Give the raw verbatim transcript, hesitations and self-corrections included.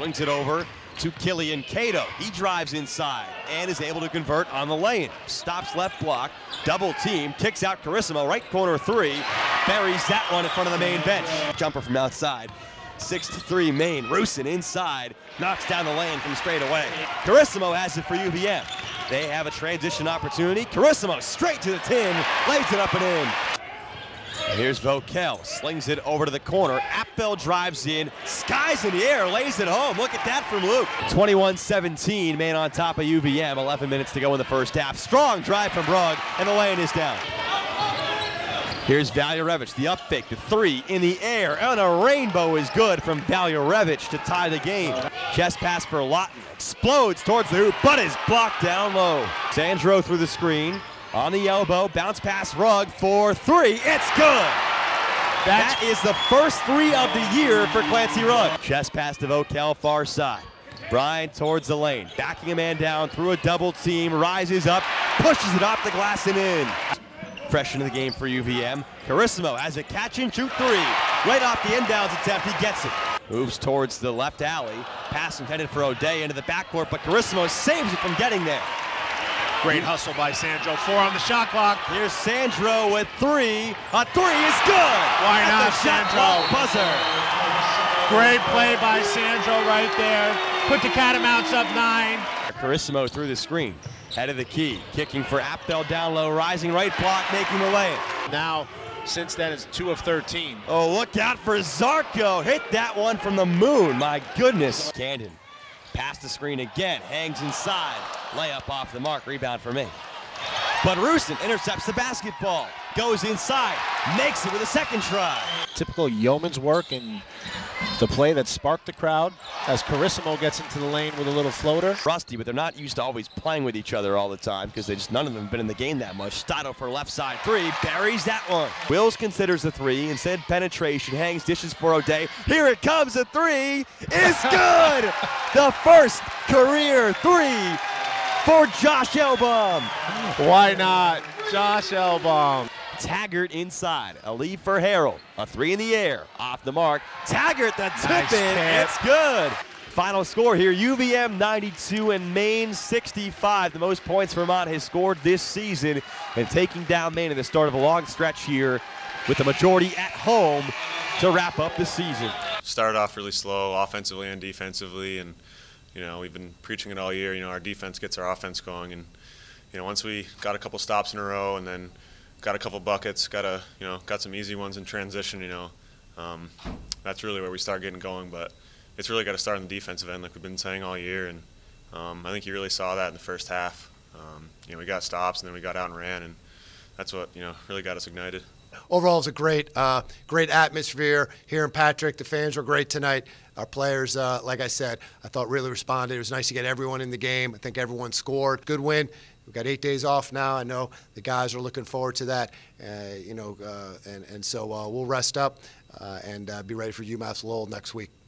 swings it over to Killian Cato. He drives inside and is able to convert on the lane. Stops left block, double team, kicks out Carissimo, right corner three, buries that one in front of the main bench. Jumper from outside. six to three Maine. Rusin inside, knocks down the lane from straight away. Carissimo has it for U V M. They have a transition opportunity. Carissimo straight to the tin, lays it up and in. Here's Voelkel, slings it over to the corner. Apfel drives in, skies in the air, lays it home. Look at that from Luke. twenty-one seventeen, Maine on top of U V M. eleven minutes to go in the first half. Strong drive from Rugg, and the lane is down. Here's Valjarević, the up fake to three in the air, and a rainbow is good from Valjarević to tie the game. Chest pass for Lawton, explodes towards the hoop, but is blocked down low. Sandro through the screen, on the elbow, bounce pass Rugg for three, it's good! That is the first three of the year for Clancy Rugg. Chest pass to Voelkel, far side. Bryant towards the lane, backing a man down through a double team, rises up, pushes it off the glass and in. Fresh into the game for U V M. Carissimo has a catch and shoot three. Right off the inbounds attempt, he gets it. Moves towards the left alley. Pass intended for O'Day into the backcourt, but Carissimo saves it from getting there. Great hustle by Sandro. Four on the shot clock. Here's Sandro with three. A three is good. Why not, Sandro? Buzzer. Great play by Sandro right there. Put the Catamounts up nine. Carissimo through the screen. Head of the key, kicking for Apfel down low, rising right block, making the lane. Now, since then, it's two of thirteen. Oh, look out for Zarko. Hit that one from the moon, my goodness. Candon, past the screen again, hangs inside. Layup off the mark, rebound for me. But Rusin intercepts the basketball, goes inside, makes it with a second try. Typical yeoman's work and the play that sparked the crowd as Carissimo gets into the lane with a little floater. Rusty, but they're not used to always playing with each other all the time because they just none of them have been in the game that much. Stato for left side three, buries that one. Wills considers the three, instead penetration, hangs dishes for O'Day. Here it comes, a three is good! The first career three for Josh Elbaum. Why not? Josh Elbaum. Taggart inside, a lead for Harrell. A three in the air, off the mark. Taggart, the tip nice in, tip. It's good. Final score here, U V M ninety-two and Maine sixty-five. The most points Vermont has scored this season, and taking down Maine at the start of a long stretch here with the majority at home to wrap up the season. Started off really slow, offensively and defensively, and you know, we've been preaching it all year. You know, our defense gets our offense going, and you know, once we got a couple stops in a row and then got a couple buckets, got a you know, got some easy ones in transition. You know, um, that's really where we start getting going. But it's really got to start on the defensive end, like we've been saying all year. And um, I think you really saw that in the first half. Um, you know, we got stops and then we got out and ran, and that's what you know really got us ignited. Overall, it's a great, uh, great atmosphere here in Patrick. The fans were great tonight. Our players, uh, like I said, I thought really responded. It was nice to get everyone in the game. I think everyone scored. Good win. We've got eight days off now. I know the guys are looking forward to that, uh, you know, uh, and, and so uh, we'll rest up uh, and uh, be ready for UMass Lowell next week.